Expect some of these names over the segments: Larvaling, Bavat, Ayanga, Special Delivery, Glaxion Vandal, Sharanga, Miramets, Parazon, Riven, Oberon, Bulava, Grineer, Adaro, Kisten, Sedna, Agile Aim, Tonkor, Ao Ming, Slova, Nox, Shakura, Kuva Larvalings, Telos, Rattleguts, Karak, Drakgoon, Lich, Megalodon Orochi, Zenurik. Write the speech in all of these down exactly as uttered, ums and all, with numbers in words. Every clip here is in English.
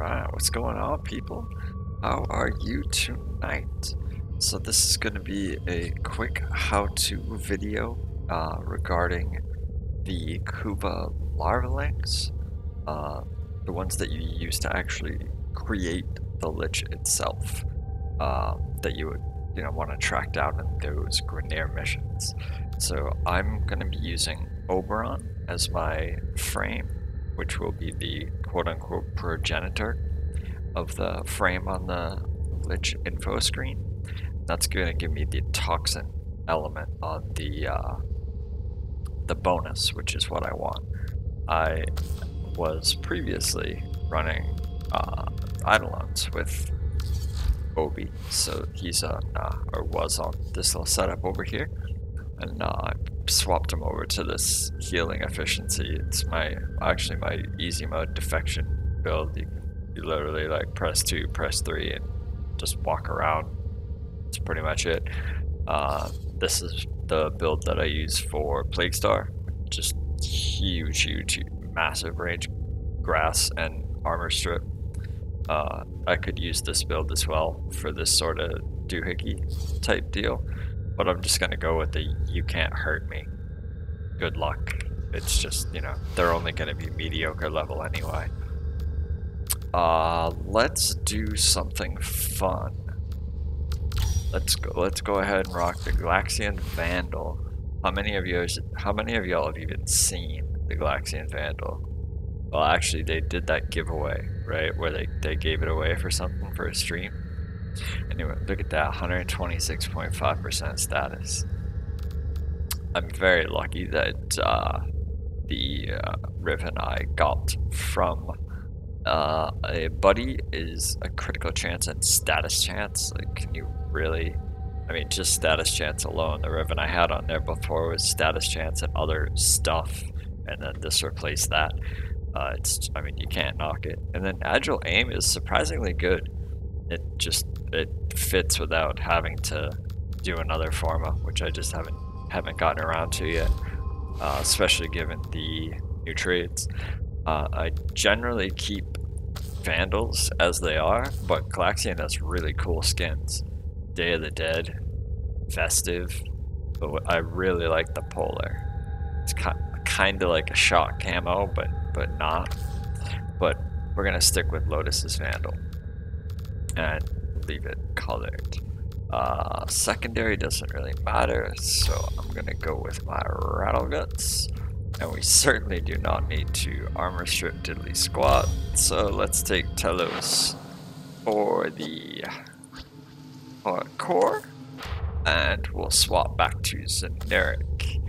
Alright, what's going on, people? How are you tonight? So this is going to be a quick how-to video uh, regarding the Kuva Larvalings, uh, the ones that you use to actually create the Lich itself, uh, that you would you know, want to track down in those Grineer missions. So I'm going to be using Oberon as my frame, which will be the quote-unquote progenitor of the frame on the Lich info screen. That's going to give me the toxin element on the uh, the bonus, which is what I want. I was previously running uh, Eidolons with Obi, so he's on, uh, or was on this little setup over here, and uh, I swapped him over to this healing efficiency. It's my actually my easy mode defection build. You, you literally like press two, press three, and just walk around. That's pretty much it. Uh, this is the build that I use for Plague Star. Just huge, huge, massive range, grass and armor strip. Uh, I could use this build as well for this sort of doohickey type deal, but I'm just gonna go with the you can't hurt me. Good luck. It's just, you know, they're only gonna be mediocre level anyway. Uh, let's do something fun. Let's go. Let's go ahead and rock the Glaxion Vandal. How many of you? How many of y'all have even seen the Glaxion Vandal? Well, actually, they did that giveaway, right, where they they gave it away for something for a stream. Anyway, look at that, one hundred twenty-six point five percent status. I'm very lucky that uh, the uh, Riven I got from. Uh, a buddy is a critical chance and status chance. Like, can you really? I mean, just status chance alone. The ribbon I had on there before was status chance and other stuff, and then this replaced that. Uh, it's, I mean, you can't knock it. And then Agile Aim is surprisingly good. It just it fits without having to do another forma, which I just haven't haven't gotten around to yet, uh, especially given the new trades. Uh, I generally keep Vandals as they are, but Glaxion has really cool skins. Day of the Dead, Festive, but I really like the Polar. It's kind of like a shot camo, but, but not. But we're going to stick with Lotus's Vandal and leave it colored. Uh, secondary doesn't really matter, so I'm going to go with my Rattleguts. And we certainly do not need to armor strip diddly squat, so let's take Telos for the uh, core, and we'll swap back to Zenurik.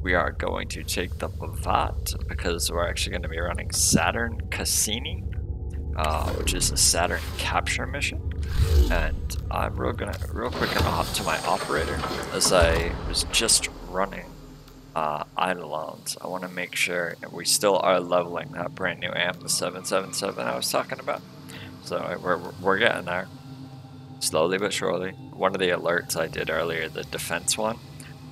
We are going to take the Bavat because we're actually going to be running Saturn Cassini, uh, which is a Saturn capture mission. And I'm real gonna real quick gonna hop to my operator as I was just running. Uh, Eidolons. I want to make sure we still are leveling that brand new amp, the seven seven seven I was talking about. So we're, we're getting there. Slowly but surely. One of the alerts I did earlier, the defense one,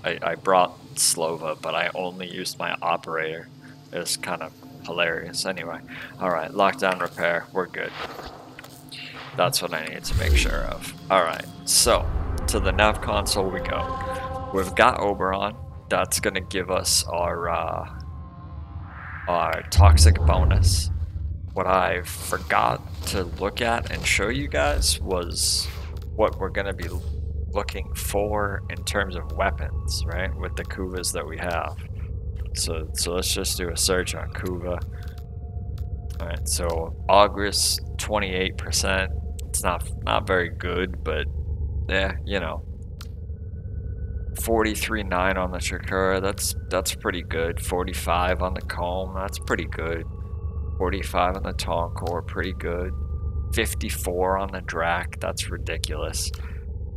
I, I brought Slova, but I only used my operator. It's kind of hilarious. Anyway, alright, lockdown repair, we're good. That's what I need to make sure of. Alright, so to the nav console we go. We've got Oberon. That's going to give us our uh, our toxic bonus. What I forgot to look at and show you guys was what we're going to be looking for in terms of weapons, right, with the Kuvas that we have. So, so let's just do a search on Kuva. All right, so Augris, twenty-eight percent. It's not, not very good, but yeah, you know. forty-three point nine on the Shakura, that's that's pretty good. forty-five on the Comb, that's pretty good. forty-five on the Tonkor, pretty good. fifty-four on the Drak, that's ridiculous.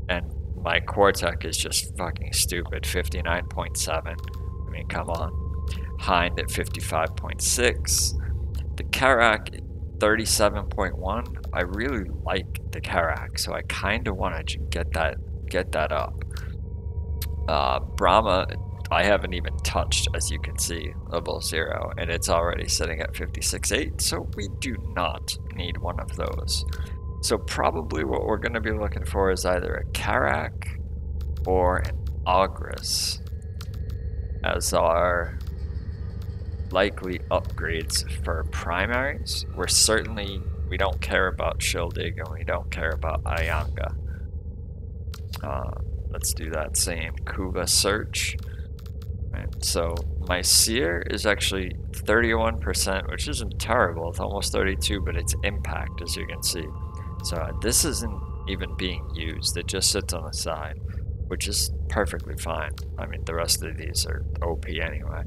And my Quartek is just fucking stupid. fifty-nine point seven. I mean, come on. Hind at fifty-five point six. The Karak, thirty-seven point one. I really like the Karak, so I kind of want to get that get that up. Uh, Brahma I haven't even touched, as you can see, level zero, and it's already sitting at fifty-six eight, so we do not need one of those. So probably what we're going to be looking for is either a Karak or an Ogres as our likely upgrades for primaries. We're certainly, we don't care about Shieldig and we don't care about Ayanga. Uh, let's do that same Kuva search. Right, so my Seer is actually thirty-one percent, which isn't terrible. It's almost thirty-two, but it's impact, as you can see. So uh, this isn't even being used. It just sits on the side, which is perfectly fine. I mean, the rest of these are O P anyway.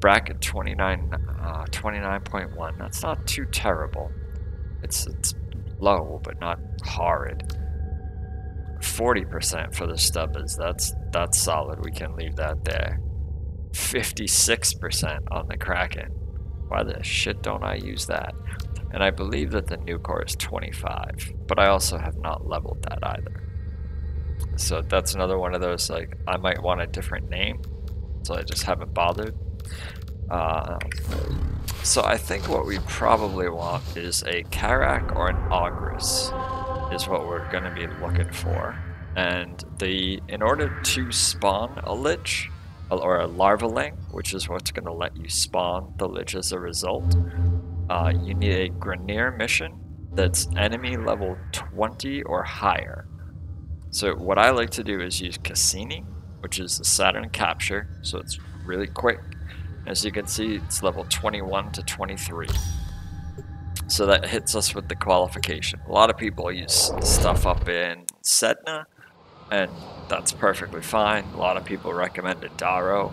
Bracket twenty-nine, uh, twenty-nine point one. That's not too terrible. It's, it's low, but not horrid. forty percent for the Stubbers. That's, that's solid. We can leave that there. fifty-six percent on the Kraken. Why the shit don't I use that? And I believe that the Nucor is twenty-five, but I also have not leveled that either. So that's another one of those, like, I might want a different name, so I just haven't bothered. Uh, so I think what we probably want is a Karak or an Ogres, is what we're going to be looking for. And the in order to spawn a Lich, or a Larvaling, which is what's going to let you spawn the Lich as a result, Uh, you need a Grineer mission that's enemy level twenty or higher. So what I like to do is use Cassini, which is the Saturn capture, so it's really quick. As you can see, it's level twenty-one to twenty-three. So that hits us with the qualification. A lot of people use stuff up in Sedna, and that's perfectly fine. A lot of people recommend Adaro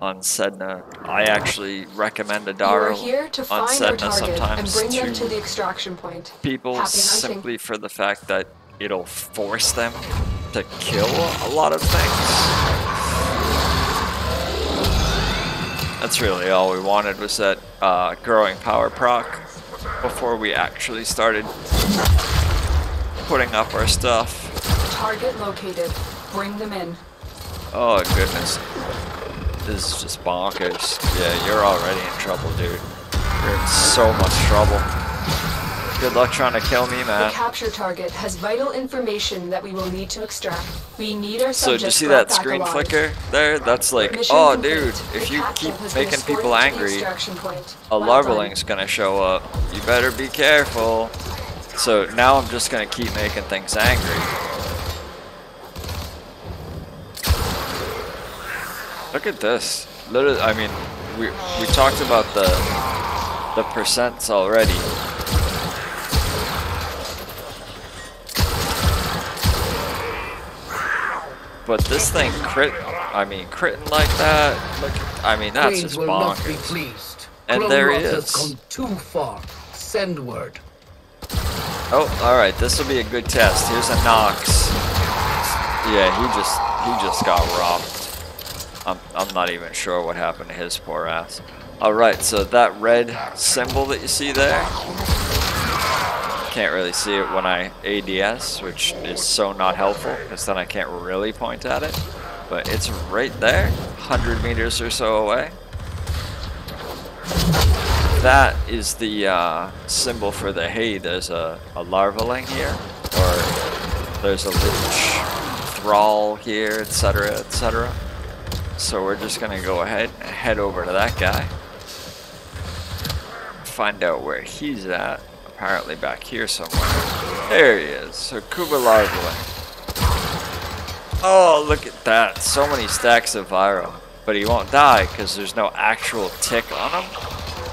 on Sedna. I actually recommend Adaro here to find on Sedna sometimes and bring them to, to the extraction point. People simply for the fact that it'll force them to kill a lot of things. That's really all we wanted, was that uh, growing power proc before we actually started putting up our stuff. Target located. Bring them in. Oh goodness. This is just bonkers. Yeah, you're already in trouble, dude. You're in so much trouble. Good luck trying to kill me, man. The capture target has vital information that we will need to extract. We need our subject. So did you see that screen flicker there? That's like, mission oh, complete. Dude, if the you keep making people angry, a Larvaling's gonna show up. You better be careful. So now I'm just gonna keep making things angry. Look at this. Literally, I mean, we we talked about the the percents already. But this thing crit, I mean, critting like that. Look, I mean, that's just bonkers. And there he is. Come too far. Send word. Oh, all right. This will be a good test. Here's a Nox. Yeah, he just he just got robbed. I'm, I'm not even sure what happened to his poor ass. Alright, so that red symbol that you see there, can't really see it when I A D S, which is so not helpful, because then I can't really point at it. But it's right there, one hundred meters or so away. That is the uh, symbol for the, hey, there's a, a Larvaling here, or there's a Lich Thrall here, et cetera, et cetera. So we're just gonna go ahead and head over to that guy, find out where he's at. Apparently back here somewhere. There he is. So Kuva Larvalings. Oh, look at that! So many stacks of viral, but he won't die because there's no actual tick on him,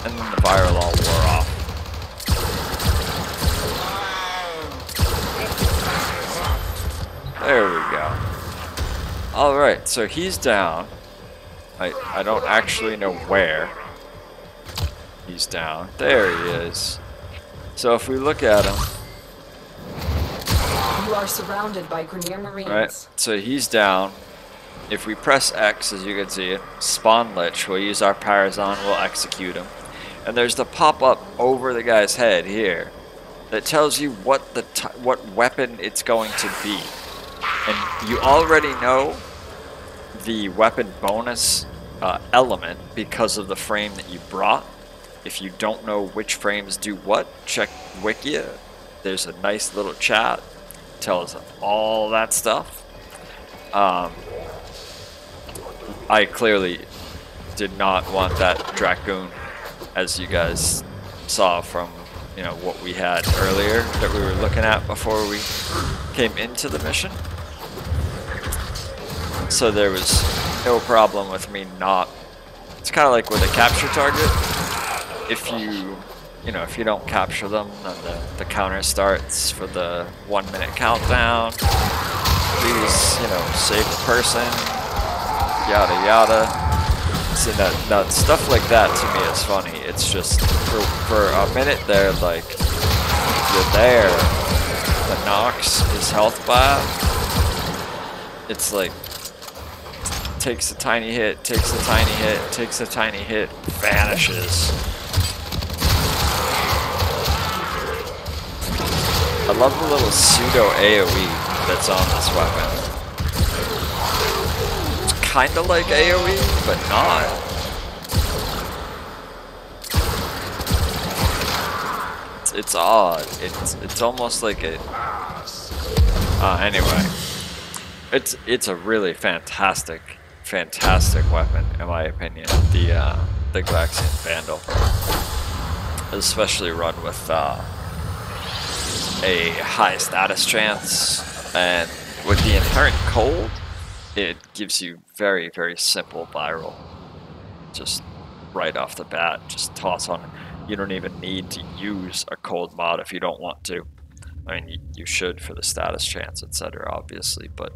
and then the viral all wore off. There we go. Alright, so he's down. I, I don't actually know where he's down. There he is. So if we look at him, you are surrounded by Grineer Marines. Right, so he's down. If we press X, as you can see, it spawn Lich. We'll use our Parazon. We'll execute him. And there's the pop-up over the guy's head here that tells you what the t what weapon it's going to be. And you already know the weapon bonus uh, element because of the frame that you brought. If you don't know which frames do what, check Wikia. There's a nice little chat. Tells us all that stuff. Um, I clearly did not want that Drakgoon, as you guys saw from you know what we had earlier that we were looking at before we came into the mission. So there was no problem with me not. It's kind of like with a capture target. If you you know if you don't capture them, then the, the counter starts for the one minute countdown. Please you know save the person. Yada yada. So that, that stuff like that to me is funny. It's just for, for a minute there, like you're there. The Nox is health buff. It's like takes a tiny hit, takes a tiny hit, takes a tiny hit, vanishes. I love the little pseudo AoE that's on this weapon. Kinda like AoE, but not. It's, it's odd. It's it's almost like a. Uh, anyway, it's it's a really fantastic, fantastic weapon in my opinion. The uh, the Glaxion Vandal, especially run with uh, a high status chance and with the inherent cold. It gives you very, very simple viral. Just right off the bat, just toss on. You don't even need to use a cold mod if you don't want to. I mean, you should for the status chance, et cetera, obviously, but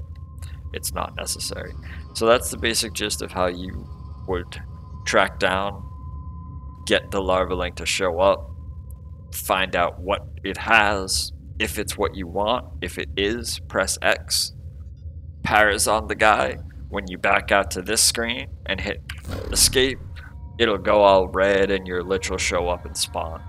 it's not necessary. So that's the basic gist of how you would track down, get the Larvalink to show up, find out what it has, if it's what you want. If it is, press X. Parazon the guy. When you back out to this screen and hit escape, it'll go all red and your lich will show up and spawn.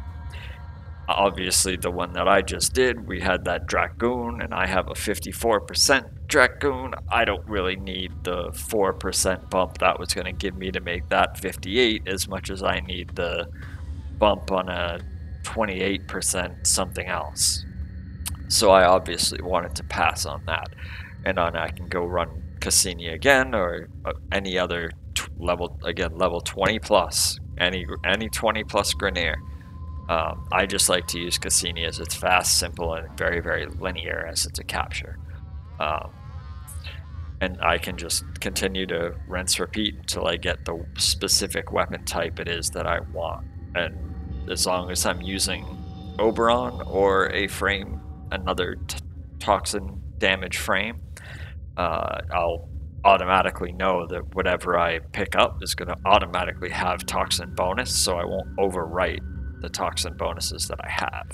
Obviously the one that I just did, we had that Drakgoon, and I have a fifty-four percent Drakgoon. I don't really need the four percent bump that was going to give me to make that fifty-eight as much as I need the bump on a twenty-eight percent something else. So I obviously wanted to pass on that. And on I can go run Cassini again, or any other t level again, level twenty plus, any any twenty plus Grineer. Um, I just like to use Cassini as it's fast, simple, and very very linear as it's a capture. Um, and I can just continue to rinse repeat until I get the specific weapon type it is that I want. And as long as I'm using Oberon or a frame, another t toxin. Damage frame, uh, I'll automatically know that whatever I pick up is going to automatically have toxin bonus, so I won't overwrite the toxin bonuses that I have.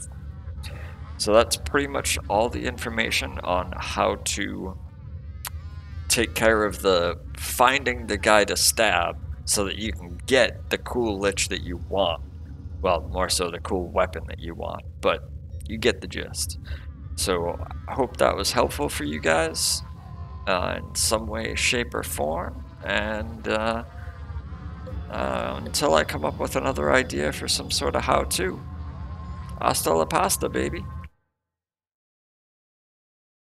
So that's pretty much all the information on how to take care of the finding the guy to stab so that you can get the cool lich that you want. Well, more so the cool weapon that you want, but you get the gist. So I hope that was helpful for you guys uh, in some way, shape, or form. And uh, uh, until I come up with another idea for some sort of how-to, hasta la pasta, baby.